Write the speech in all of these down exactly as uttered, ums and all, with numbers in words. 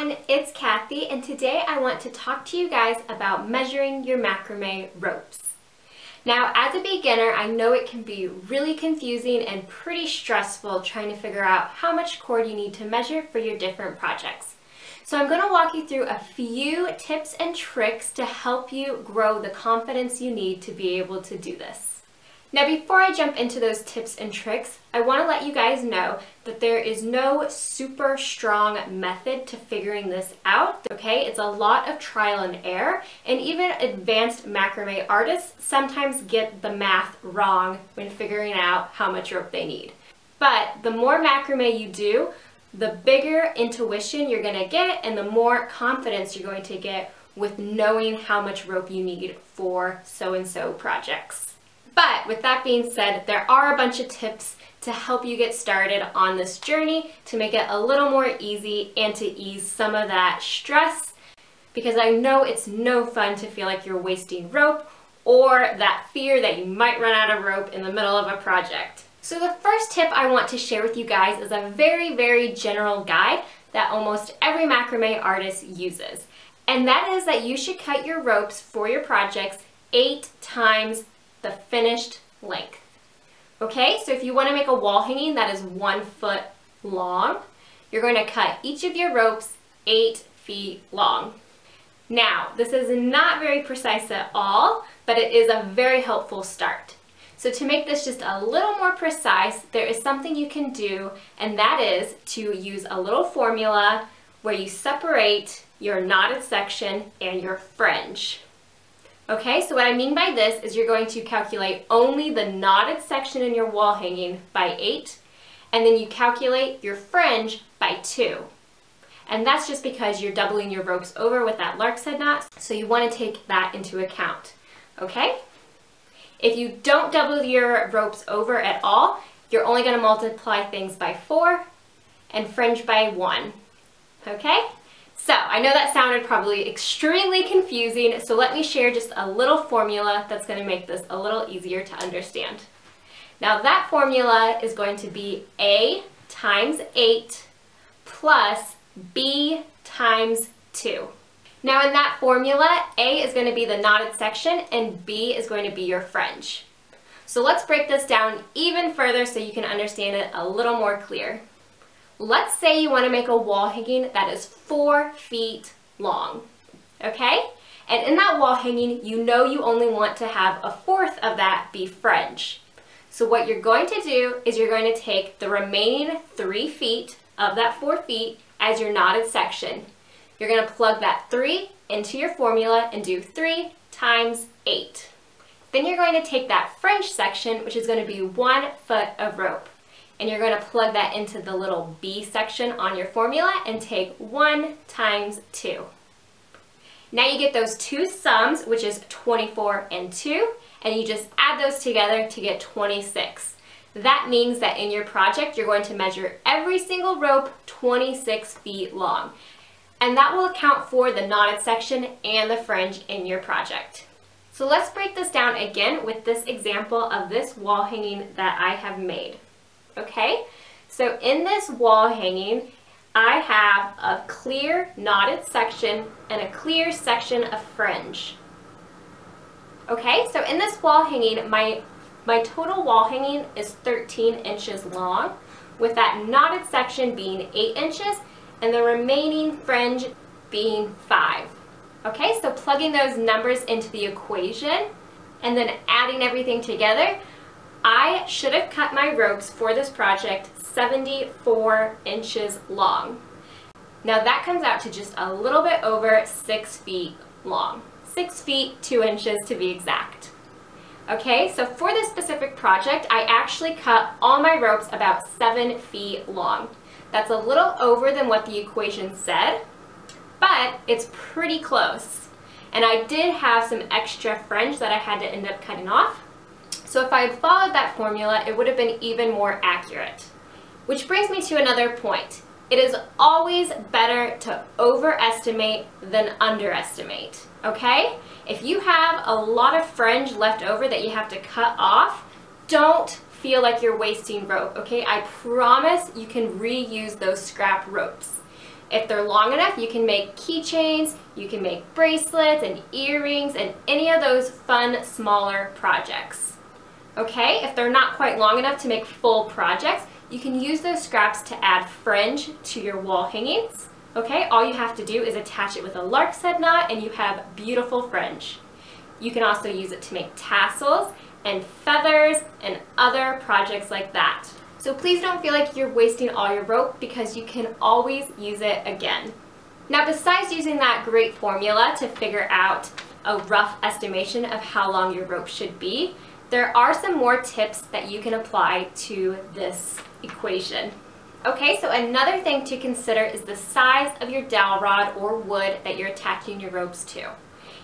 everyone, it's Kathy, and today I want to talk to you guys about measuring your macrame ropes. Now, as a beginner, I know it can be really confusing and pretty stressful trying to figure out how much cord you need to measure for your different projects. So I'm going to walk you through a few tips and tricks to help you grow the confidence you need to be able to do this. Now, before I jump into those tips and tricks, I want to let you guys know that there is no super strong method to figuring this out, okay? It's a lot of trial and error, and even advanced macrame artists sometimes get the math wrong when figuring out how much rope they need. But the more macrame you do, the bigger intuition you're going to get and the more confidence you're going to get with knowing how much rope you need for so-and-so projects. But with that being said, there are a bunch of tips to help you get started on this journey to make it a little more easy and to ease some of that stress, because I know it's no fun to feel like you're wasting rope or that fear that you might run out of rope in the middle of a project. So the first tip I want to share with you guys is a very, very general guide that almost every macrame artist uses. And that is that you should cut your ropes for your projects eight times the finished length. Okay, so if you want to make a wall hanging that is one foot long, you're going to cut each of your ropes eight feet long. Now, this is not very precise at all, but it is a very helpful start. So to make this just a little more precise, there is something you can do, and that is to use a little formula where you separate your knotted section and your fringe. Okay, so what I mean by this is you're going to calculate only the knotted section in your wall hanging by eight, and then you calculate your fringe by two. And that's just because you're doubling your ropes over with that lark's head knot, so you want to take that into account, okay? If you don't double your ropes over at all, you're only going to multiply things by four and fringe by one, okay? So, I know that sounded probably extremely confusing, so let me share just a little formula that's going to make this a little easier to understand. Now, that formula is going to be A times eight plus B times two. Now, in that formula, A is going to be the knotted section and B is going to be your fringe. So, let's break this down even further so you can understand it a little more clear. Let's say you want to make a wall hanging that is four feet long, okay? And in that wall hanging, you know you only want to have a fourth of that be fringe. So what you're going to do is you're going to take the remaining three feet of that four feet as your knotted section. You're going to plug that three into your formula and do three times eight. Then you're going to take that fringe section, which is going to be one foot of rope, and you're going to plug that into the little B section on your formula and take one times two. Now you get those two sums, which is twenty-four and two, and you just add those together to get twenty-six. That means that in your project, you're going to measure every single rope twenty-six feet long, and that will account for the knotted section and the fringe in your project. So let's break this down again with this example of this wall hanging that I have made. Okay, so in this wall hanging, I have a clear knotted section and a clear section of fringe. Okay, so in this wall hanging, my, my total wall hanging is thirteen inches long, with that knotted section being eight inches and the remaining fringe being five. Okay, so plugging those numbers into the equation and then adding everything together, I should have cut my ropes for this project seventy-four inches long. Now that comes out to just a little bit over six feet long. Six feet, two inches to be exact. Okay, so for this specific project, I actually cut all my ropes about seven feet long. That's a little over than what the equation said, but it's pretty close. And I did have some extra fringe that I had to end up cutting off. So if I had followed that formula, it would have been even more accurate. Which brings me to another point. It is always better to overestimate than underestimate, okay? If you have a lot of fringe left over that you have to cut off, don't feel like you're wasting rope, okay? I promise you can reuse those scrap ropes. If they're long enough, you can make keychains, you can make bracelets and earrings and any of those fun, smaller projects. Okay, if they're not quite long enough to make full projects, you can use those scraps to add fringe to your wall hangings. Okay, all you have to do is attach it with a lark's head knot and you have beautiful fringe. You can also use it to make tassels and feathers and other projects like that. So please don't feel like you're wasting all your rope, because you can always use it again. Now, besides using that great formula to figure out a rough estimation of how long your rope should be, there are some more tips that you can apply to this equation. Okay, so another thing to consider is the size of your dowel rod or wood that you're attaching your ropes to.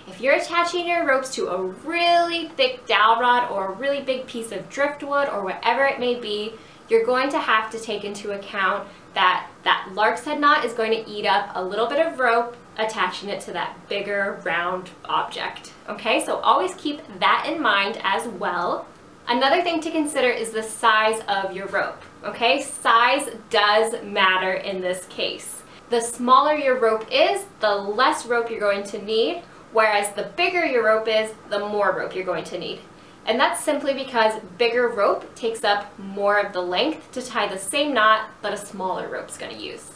If you're attaching your ropes to a really thick dowel rod or a really big piece of driftwood or whatever it may be, you're going to have to take into account that that lark's head knot is going to eat up a little bit of rope, attaching it to that bigger round object. Okay, so always keep that in mind as well. Another thing to consider is the size of your rope. Okay, size does matter in this case. The smaller your rope is, the less rope you're going to need, whereas the bigger your rope is, the more rope you're going to need. And that's simply because bigger rope takes up more of the length to tie the same knot that a smaller rope's going to use.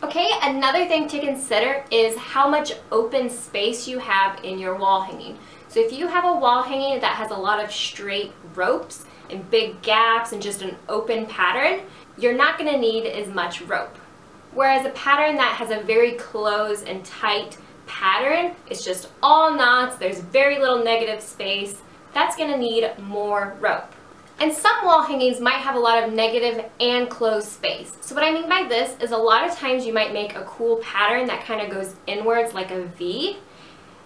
Okay, another thing to consider is how much open space you have in your wall hanging. So if you have a wall hanging that has a lot of straight ropes and big gaps and just an open pattern, you're not going to need as much rope. Whereas a pattern that has a very closed and tight pattern, it's just all knots, there's very little negative space, that's going to need more rope. And some wall hangings might have a lot of negative and closed space. So what I mean by this is a lot of times you might make a cool pattern that kind of goes inwards like a V.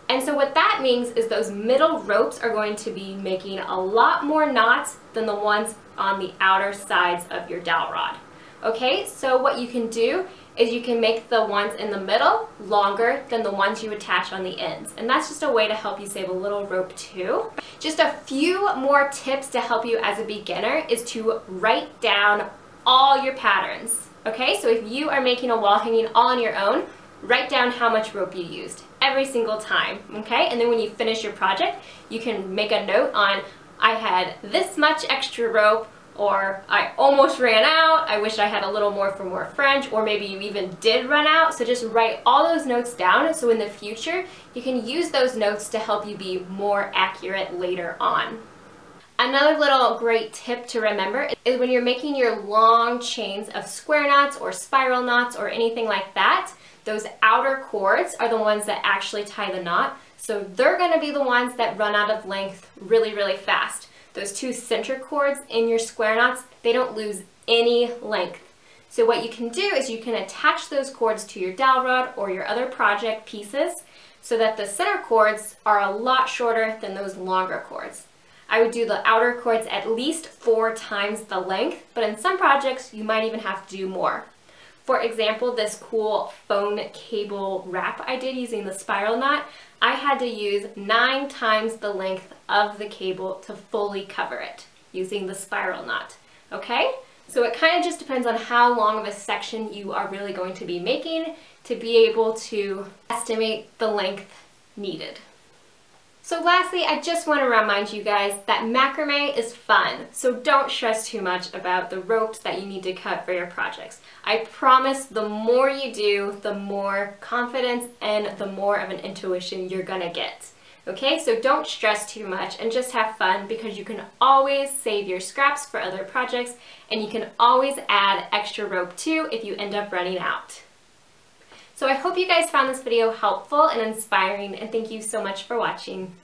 And so what that means is those middle ropes are going to be making a lot more knots than the ones on the outer sides of your dowel rod. Okay, so what you can do is you can make the ones in the middle longer than the ones you attach on the ends. And that's just a way to help you save a little rope too. Just a few more tips to help you as a beginner is to write down all your patterns. Okay, so if you are making a wall hanging all on your own, write down how much rope you used every single time. Okay, and then when you finish your project, you can make a note on, I had this much extra rope, or I almost ran out, I wish I had a little more for more fringe, or maybe you even did run out. So just write all those notes down so in the future you can use those notes to help you be more accurate later on. Another little great tip to remember is when you're making your long chains of square knots or spiral knots or anything like that, those outer cords are the ones that actually tie the knot. So they're gonna be the ones that run out of length really, really fast. Those two center cords in your square knots, they don't lose any length. So what you can do is you can attach those cords to your dowel rod or your other project pieces so that the center cords are a lot shorter than those longer cords. I would do the outer cords at least four times the length, but in some projects you might even have to do more. For example, this cool phone cable wrap I did using the spiral knot, I had to use nine times the length of the cable to fully cover it using the spiral knot, okay? So it kind of just depends on how long of a section you are really going to be making to be able to estimate the length needed. So lastly, I just want to remind you guys that macrame is fun, so don't stress too much about the ropes that you need to cut for your projects. I promise the more you do, the more confidence and the more of an intuition you're gonna get. Okay, so don't stress too much and just have fun, because you can always save your scraps for other projects and you can always add extra rope too if you end up running out. So I hope you guys found this video helpful and inspiring, and thank you so much for watching.